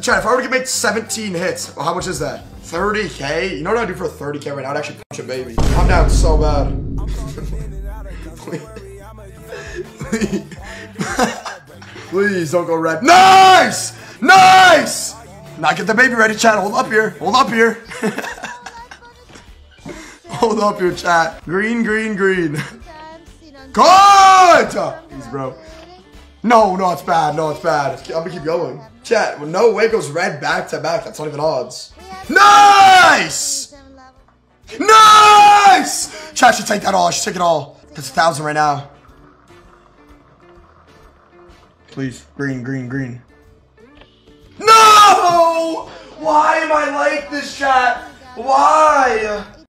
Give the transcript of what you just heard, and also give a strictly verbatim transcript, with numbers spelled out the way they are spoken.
Chat, if I were to make seventeen hits, well, how much is that? thirty K? You know what I'd do for thirty K right now? I'd actually punch a baby. I'm down so bad. Please. Please. Please don't go red. Nice! Nice! Now get the baby ready, chat. Hold up here. Hold up here. Hold up here, chat. Green, green, green. Good! Please, bro. No, no, it's bad. No, it's bad. I'm gonna keep going. Chat, when no way goes red back to back, that's not even odds. Nice! Nice! Chat, I should take that all. I should take it all. That's a thousand right now. Please, green, green, green. No! Why am I like this, chat? Why?